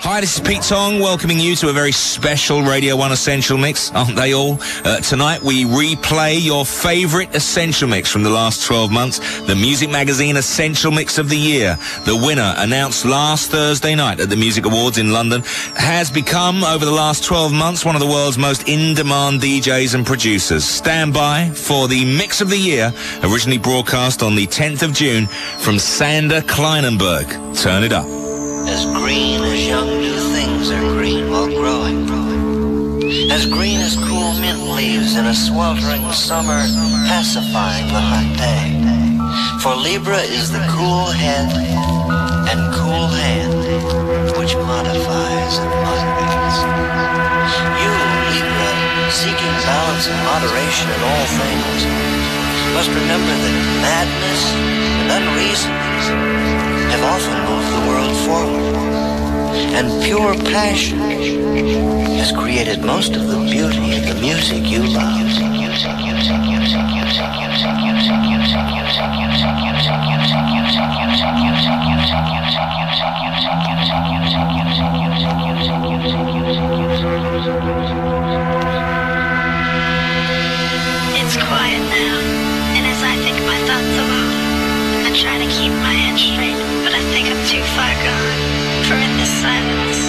Hi, this is Pete Tong, welcoming you to a very special Radio 1 Essential Mix, aren't they all? Tonight we replay your favourite Essential Mix from the last 12 months, the Music Magazine Essential Mix of the Year. The winner, announced last Thursday night at the Music Awards in London, has become, over the last 12 months, one of the world's most in-demand DJs and producers. Stand by for the Mix of the Year, originally broadcast on the 10th of June from Sander Kleinenberg. Turn it up. As green as young new things are green while growing, as green as cool mint leaves in a sweltering summer pacifying the hot day. For Libra is the cool head and cool hand which modifies and moderates. You, Libra, seeking balance and moderation in all things, must remember that madness and unreason have often moved the world forward, and pure passion has created most of the beauty of the music you love. It's quiet now, and as I think my thoughts alone, I try to keep my head straight. I think I'm too far gone, for in this silence,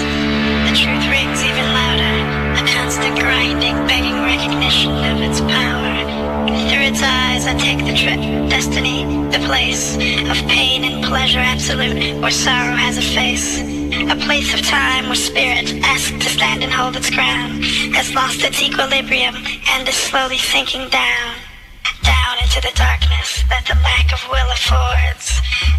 the truth rings even louder, a constant grinding, begging recognition of its power. Through its eyes I take the trip, destiny, the place of pain and pleasure absolute, where sorrow has a face. A place of time where spirit, asked to stand and hold its ground, has lost its equilibrium and is slowly sinking down. Down into the darkness that the lack of will affords.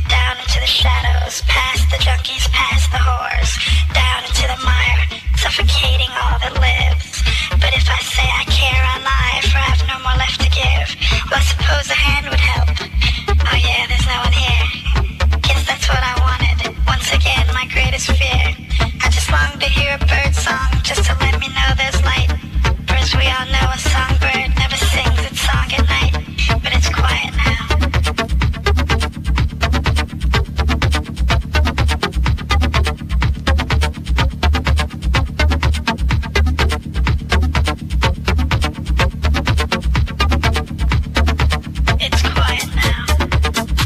Down into the shadows, past the junkies, past the whores. Down into the mire, suffocating all that lives. But if I say I care, I lie, for I have no more left to give. Well, suppose a hand would help. Oh yeah, there's no one here. Guess that's what I wanted. Once again, my greatest fear. I just long to hear a bird song, just to let me know there's light. For as we all know, a songbird never sings its song at night. But it's quiet now. It's quiet now.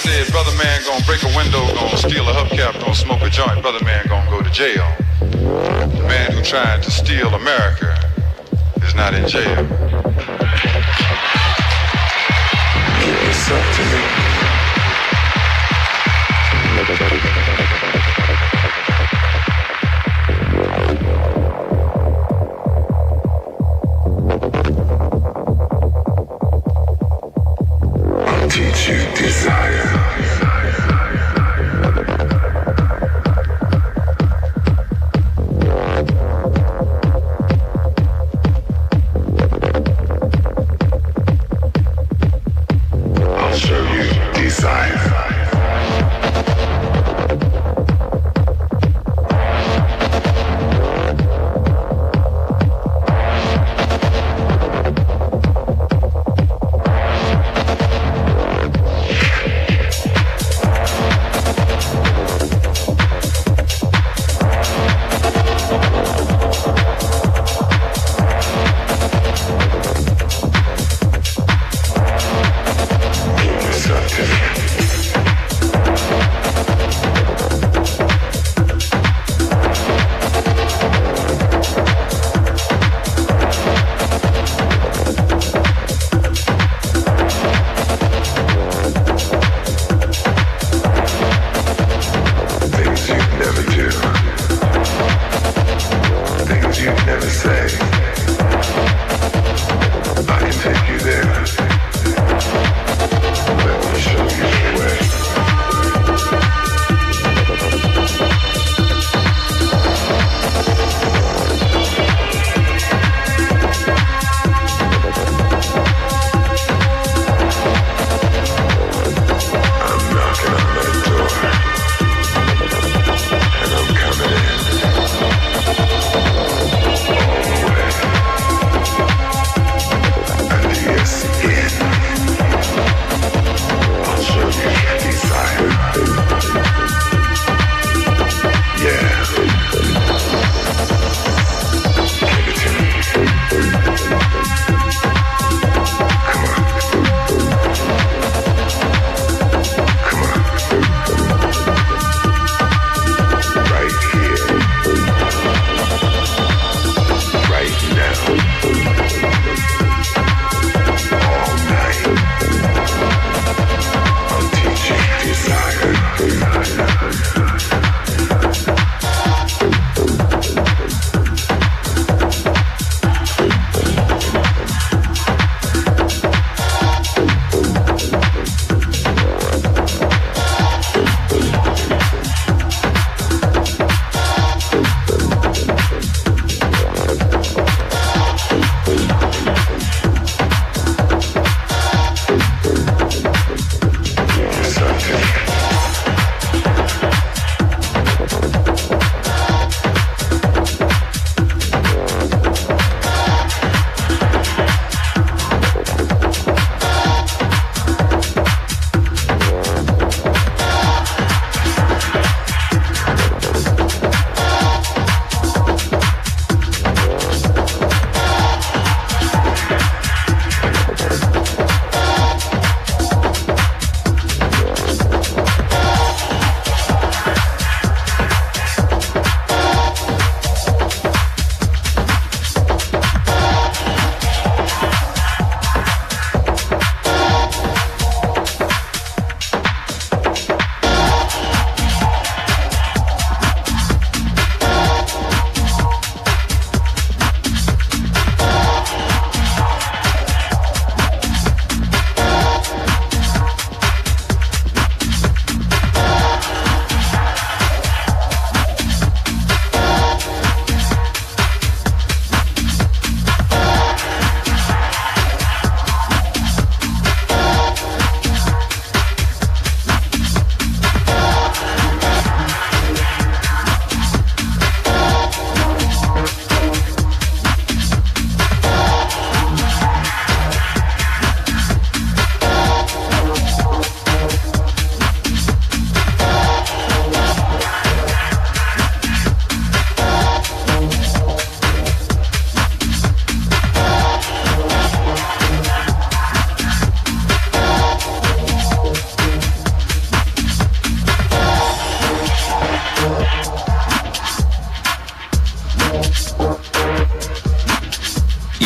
said, brother man gonna break a window, gonna steal a hubcap, gonna smoke a joint, brother man gonna go to jail. The man who tried to steal America is not in jail. It's up to me. I'll teach you desire. Show you.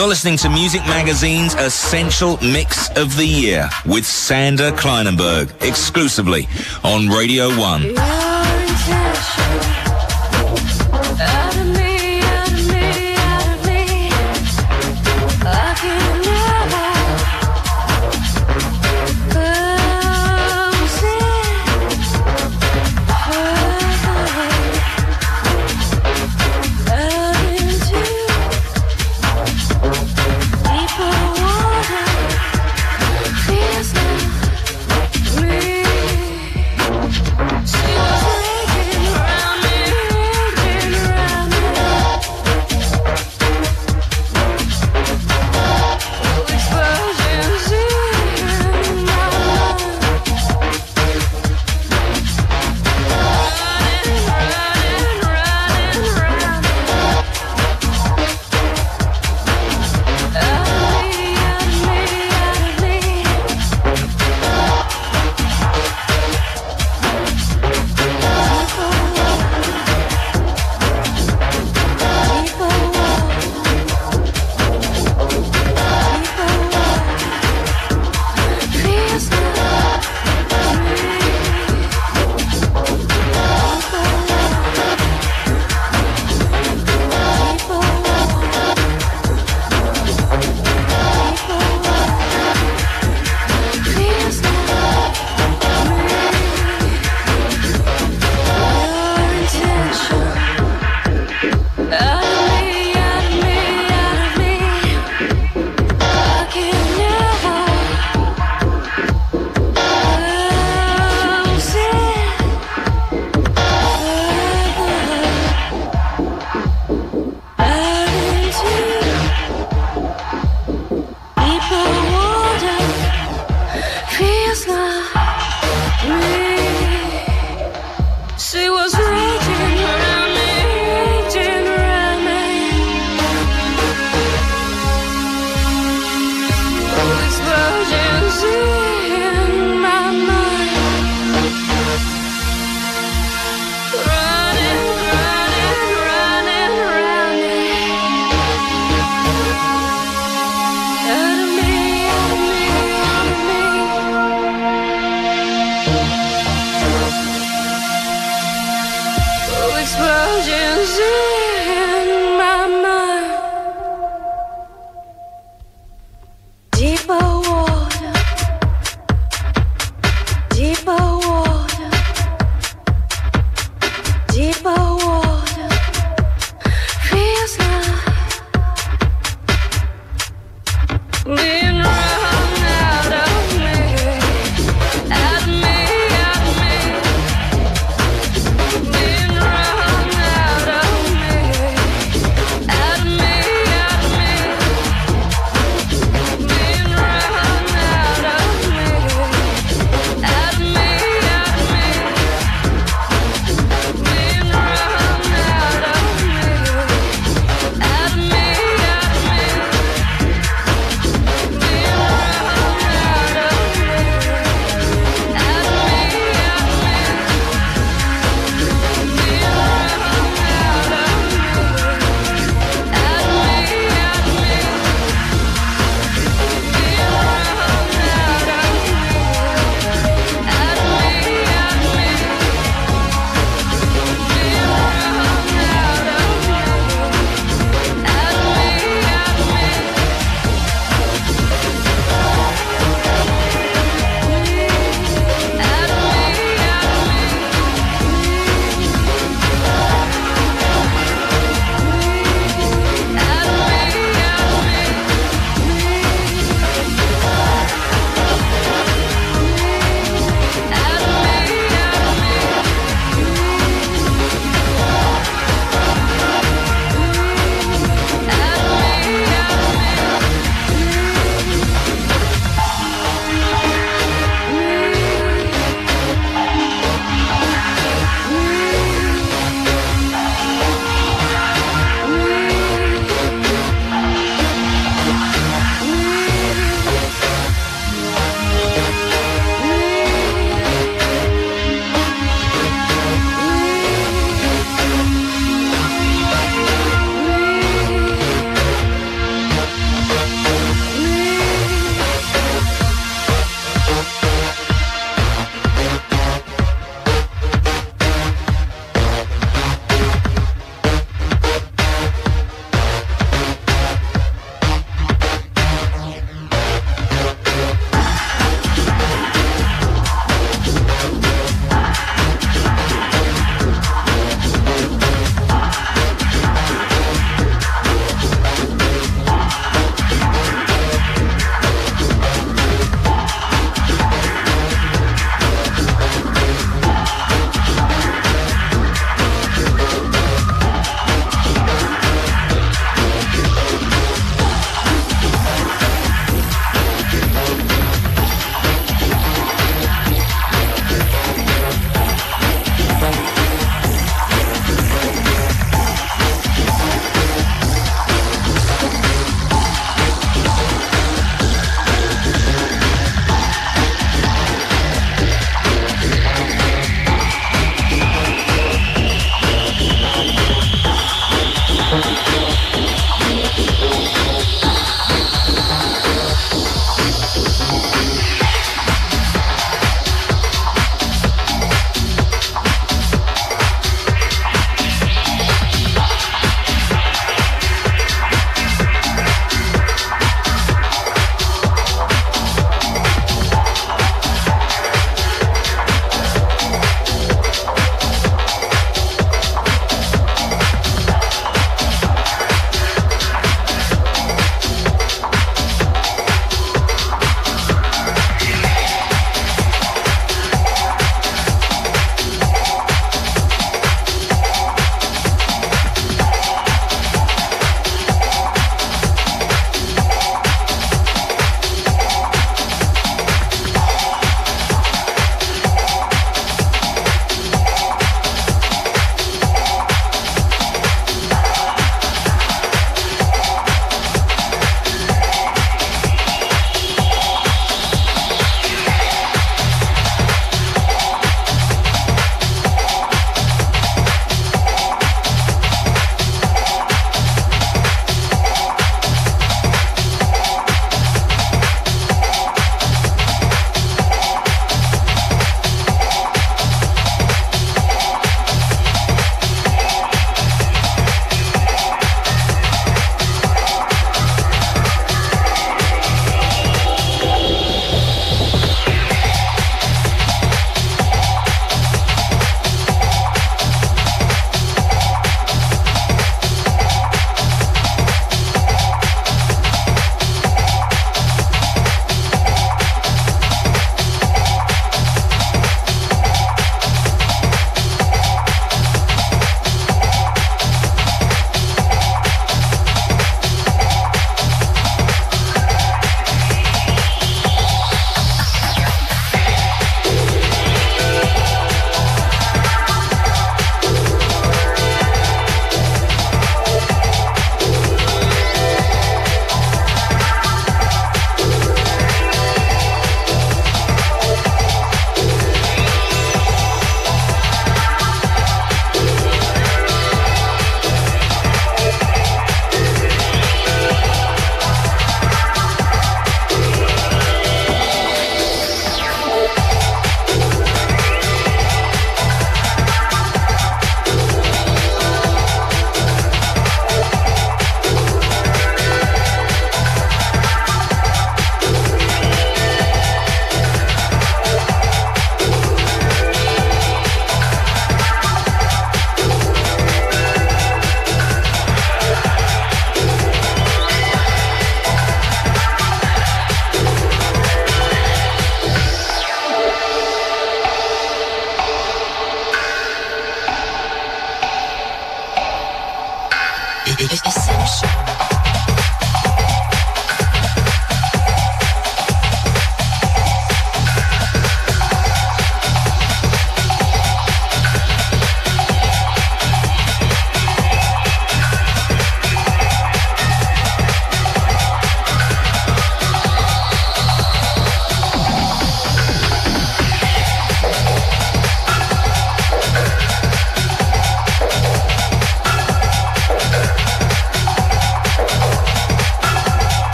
You're listening to Music Magazine's Essential Mix of the Year with Sander Kleinenberg, exclusively on Radio 1.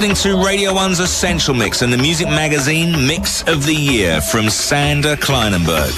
listening to Radio 1's Essential Mix and the Music Magazine Mix of the Year from Sander Kleinenberg.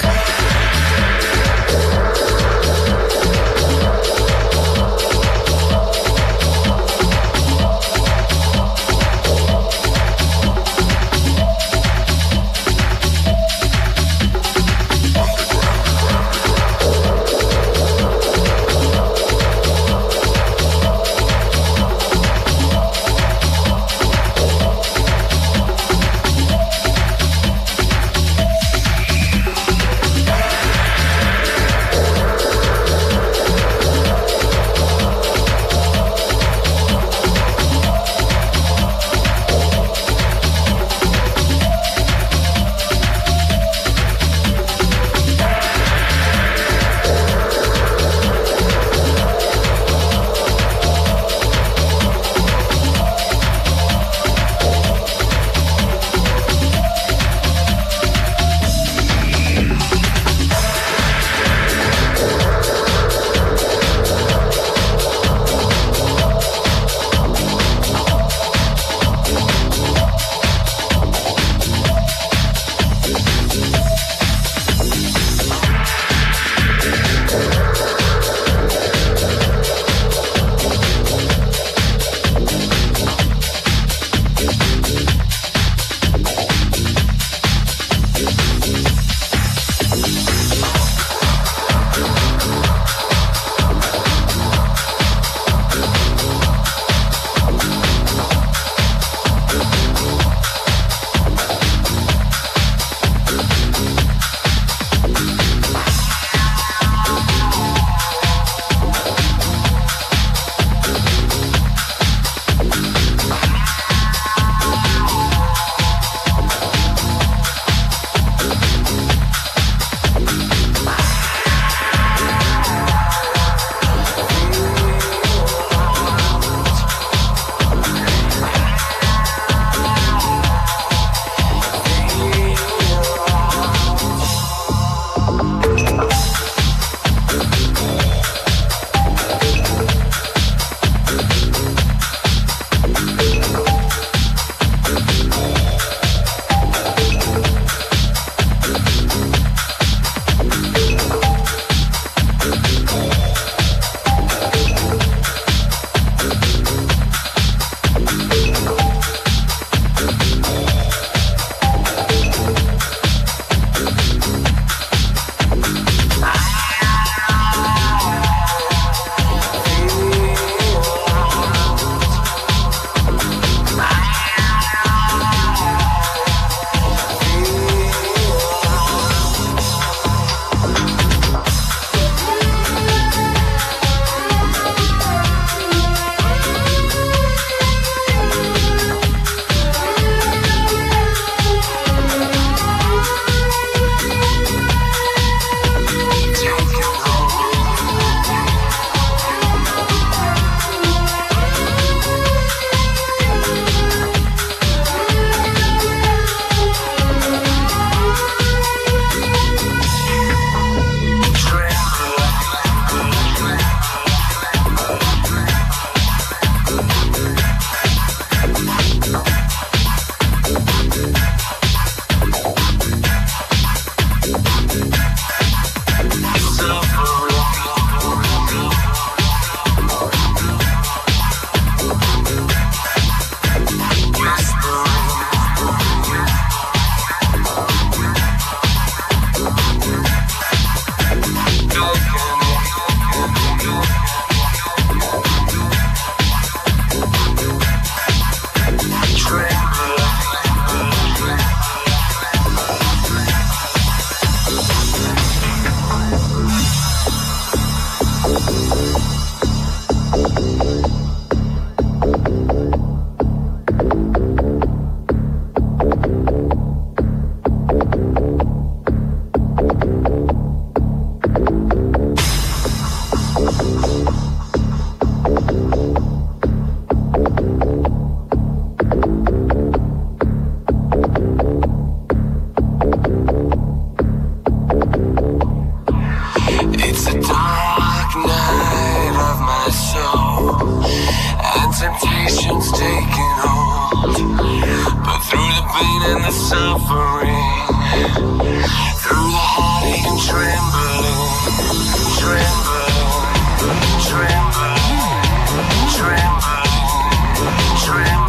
suffering, through the heartache and trembling, trembling, trembling, trembling, trembling, trembling, trembling.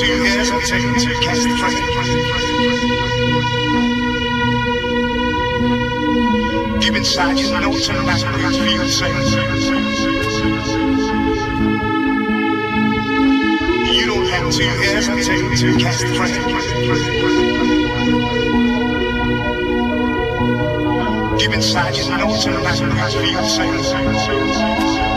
2 years and taken 2 kids to prison. You've been sad, you know, turn around and boots for you and say, you don't have 2 years and taken 2 kids to prison. You've been sad, you know, turn around and boots for you and say,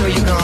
So you go.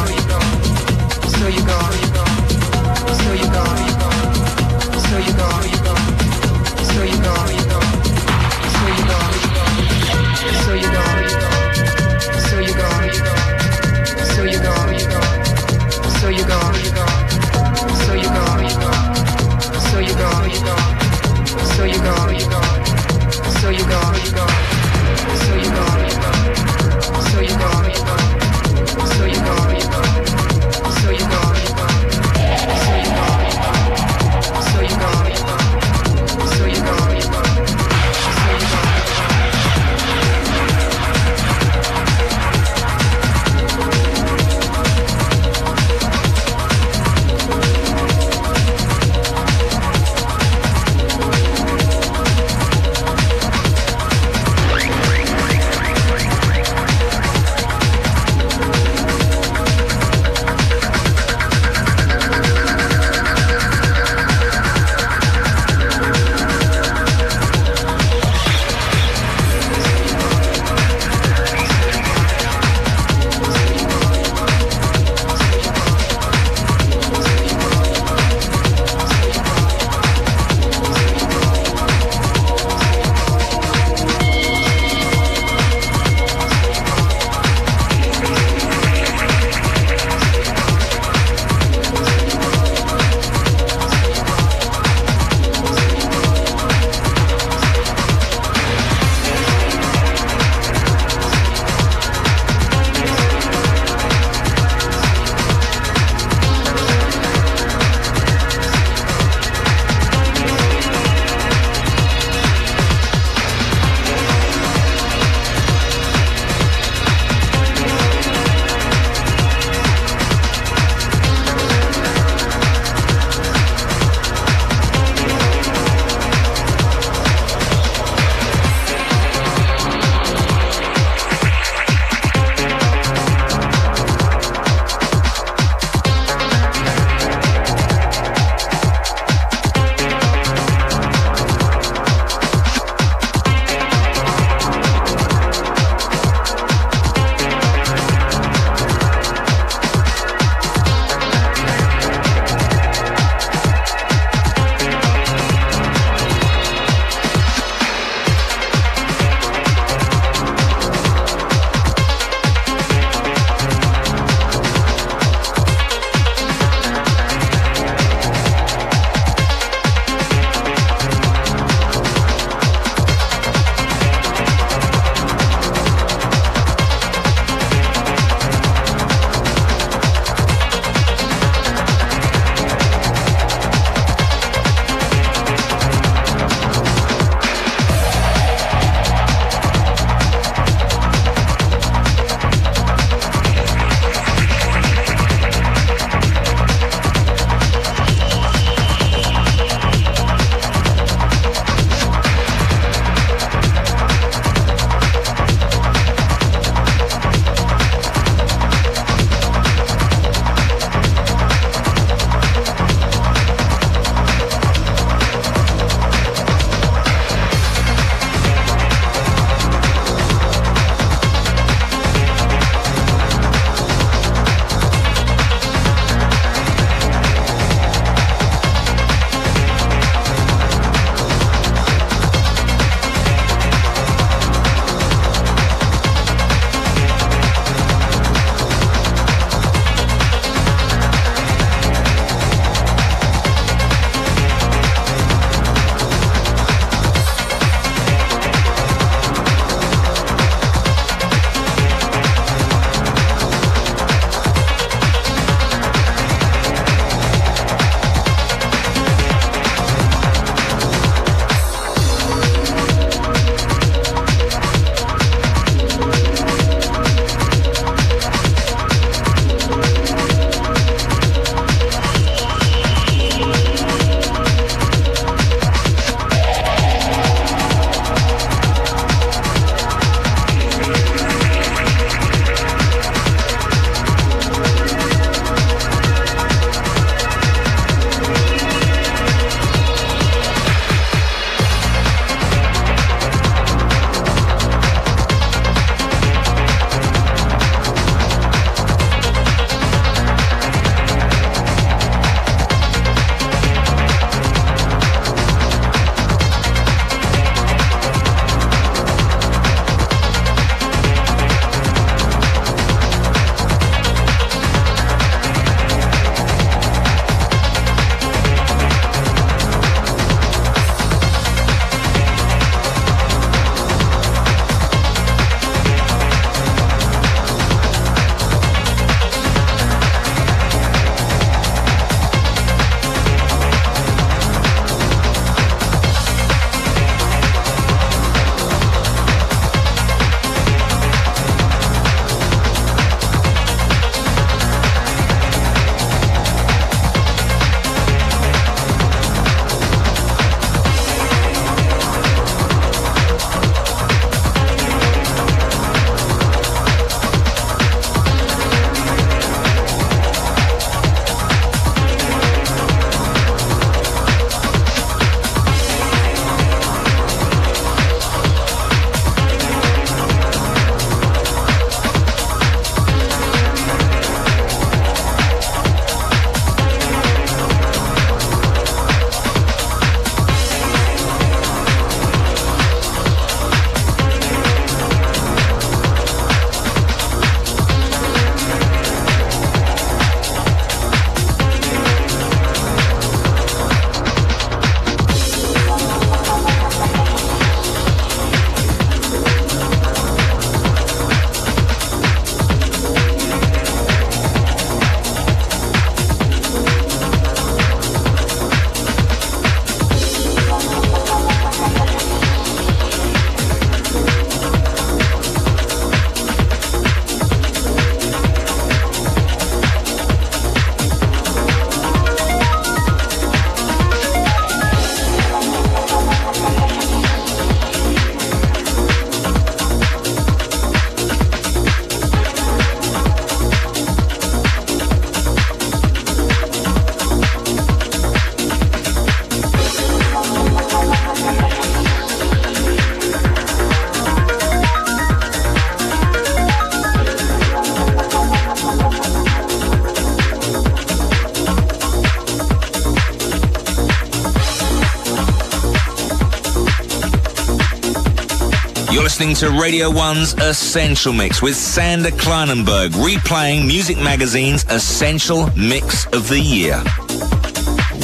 You're listening to Radio 1's Essential Mix with Sander Kleinenberg, replaying Music Magazine's Essential Mix of the Year.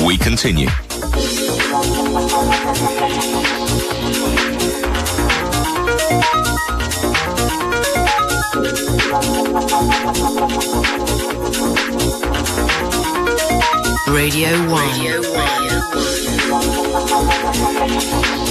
We continue. Radio 1. Radio 1.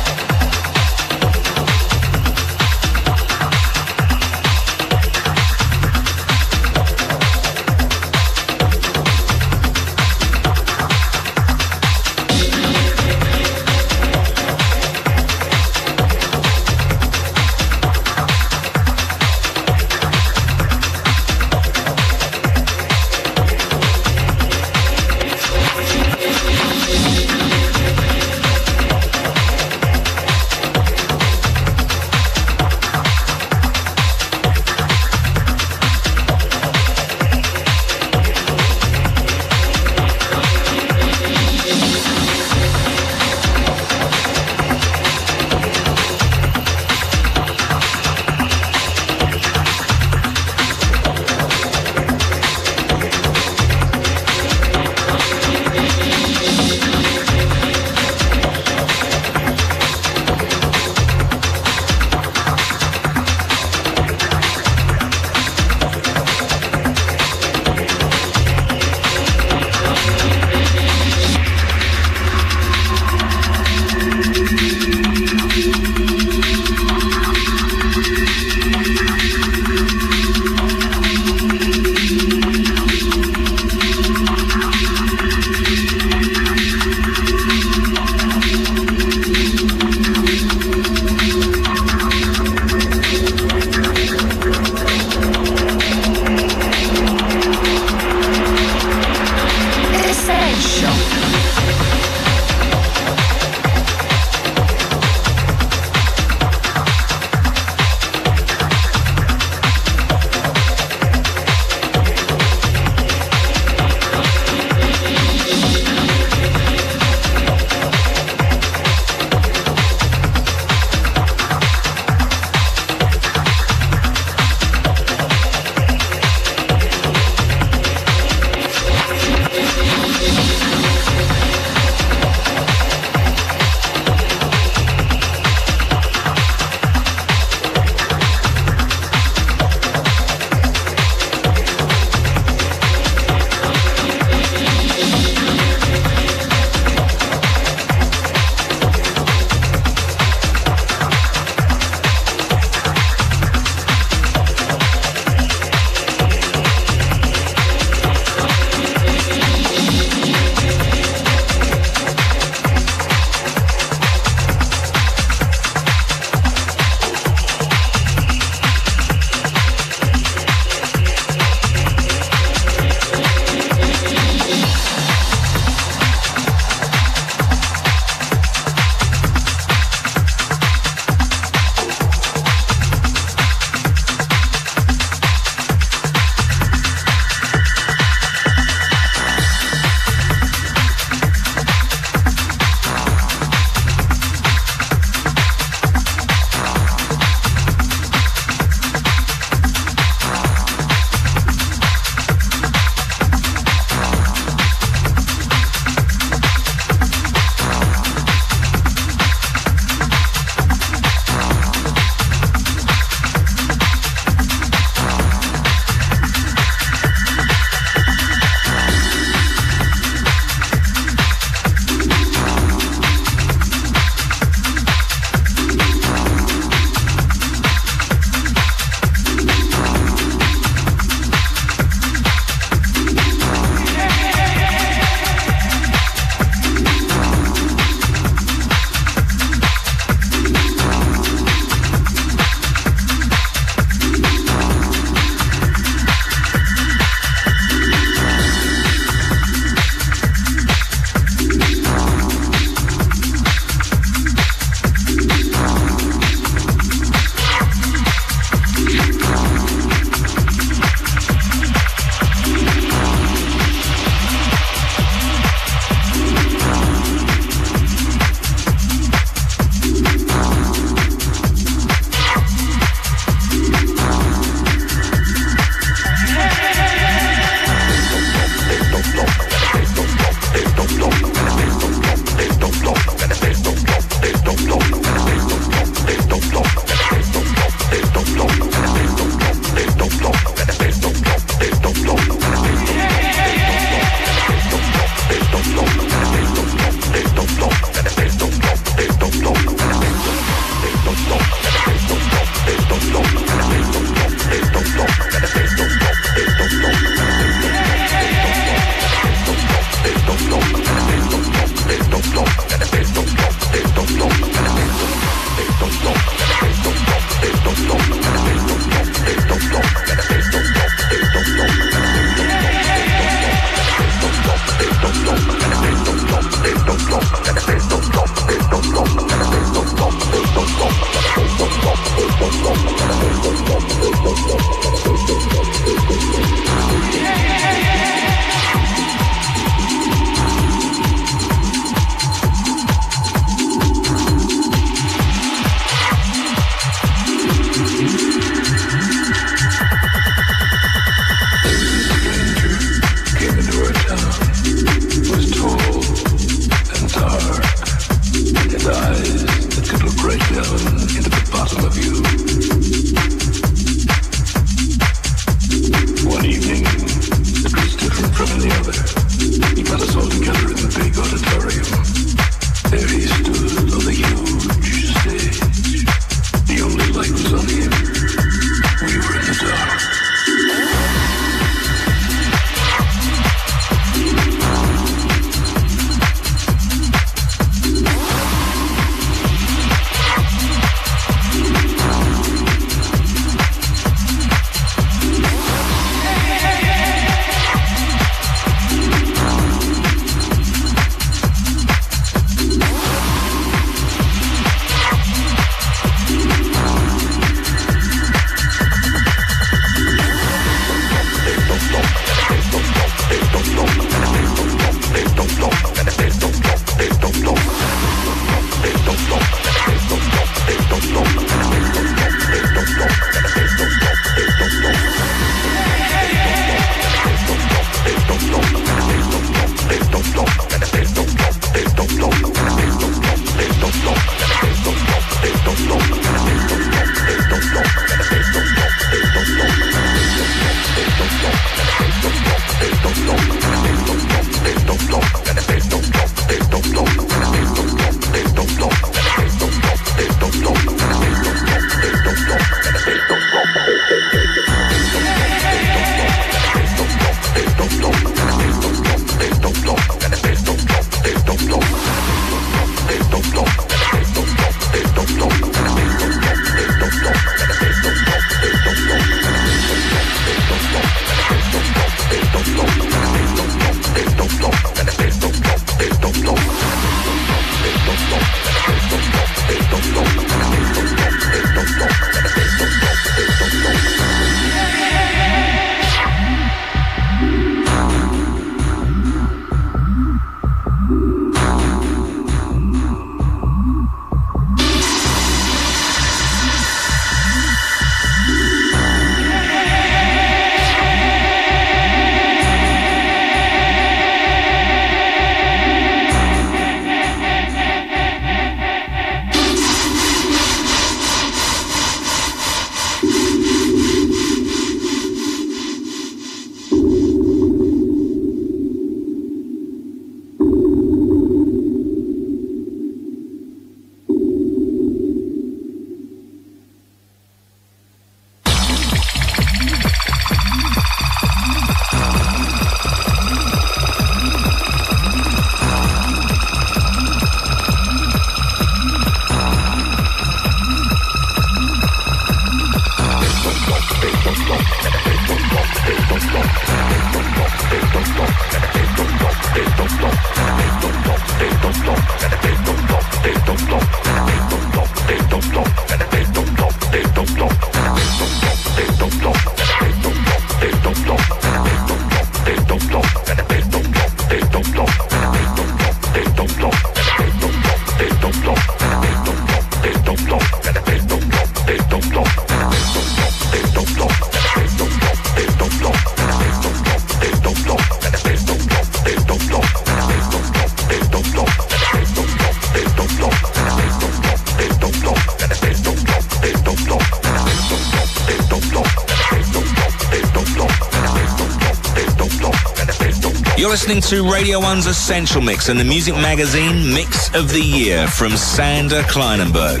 listening to Radio 1's Essential Mix and the Music Magazine Mix of the Year from Sander Kleinenberg.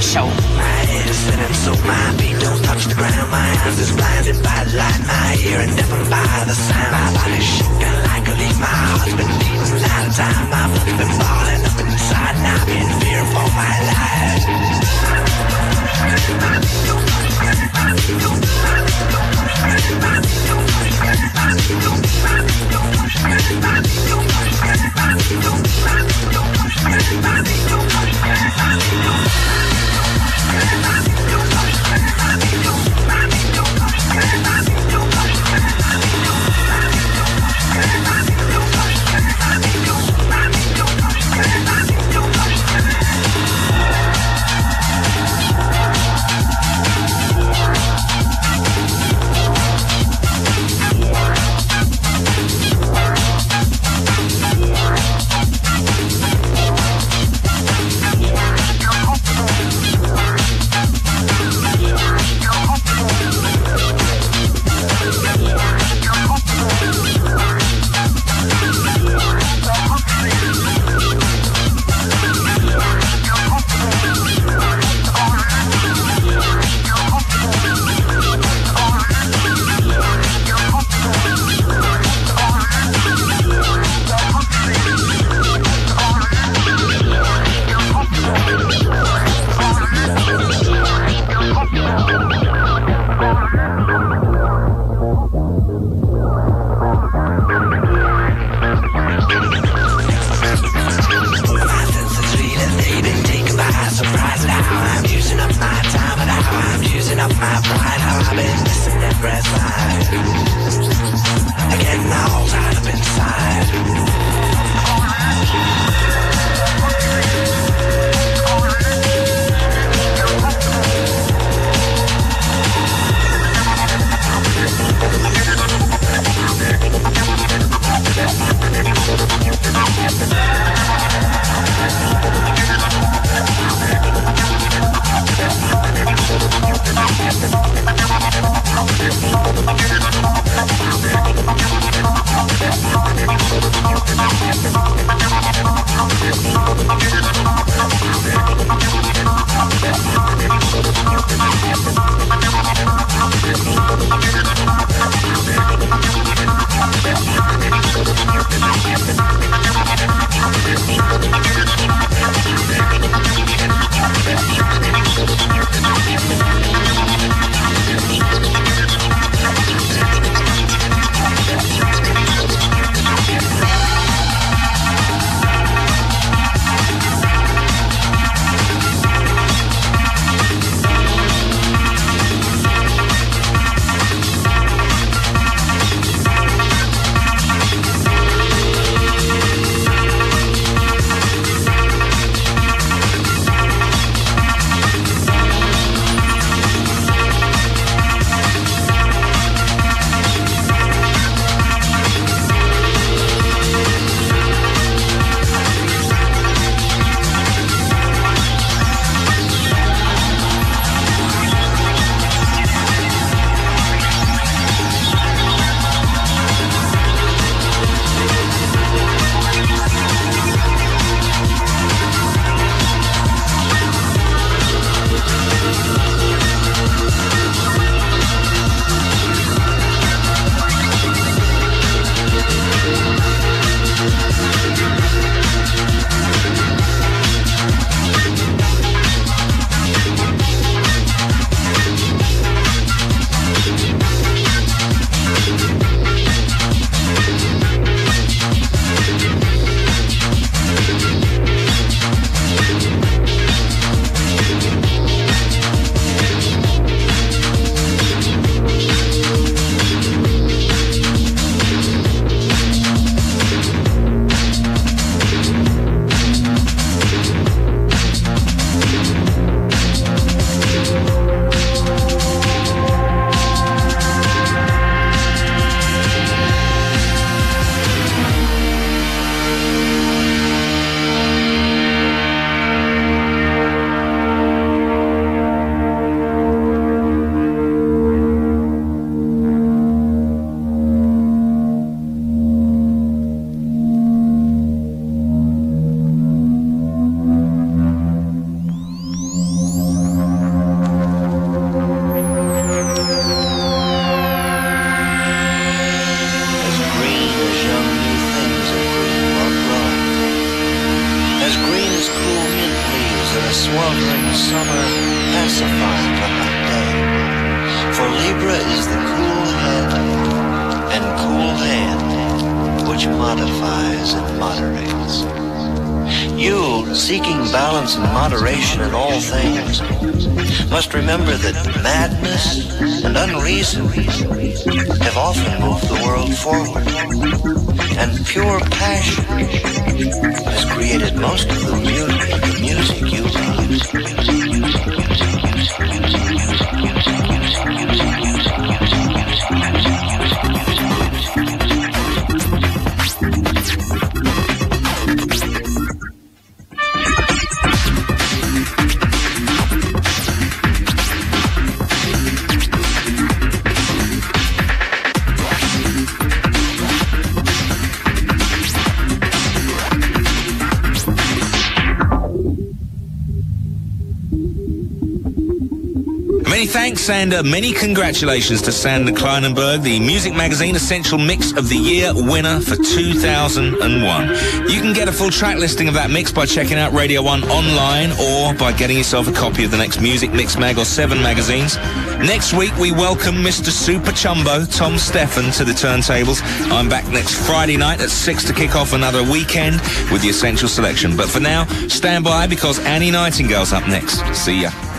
show. My head is spinning so my feet don't touch the ground. My eyes is blinded by the light, my hearing deafened by the sound. My body's shaking like a leaf, my heart's been beating out of time. My foot's been falling up inside and I've been fearing for my life. sweltering summer pacified the hot day. For Libra is the cool head and cool hand which modifies and moderates. You, seeking balance and moderation in all things, must remember that madness and unreason have often moved the world forward, and pure passion has created most of the music you love. Thanks, Sander. Many congratulations to Sander Kleinenberg, the Music Magazine Essential Mix of the Year winner for 2001. You can get a full track listing of that mix by checking out Radio 1 online or by getting yourself a copy of the next Music Mix Mag or 7 magazines. Next week, we welcome Mr. Super Chumbo, Tom Steffen, to the turntables. I'm back next Friday night at 6 to kick off another weekend with the Essential Selection. But for now, stand by because Annie Nightingale's up next. See ya.